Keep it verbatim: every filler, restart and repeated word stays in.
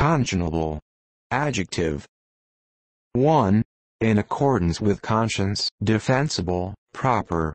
Conscionable. Adjective. one. In accordance with conscience, defensible, proper,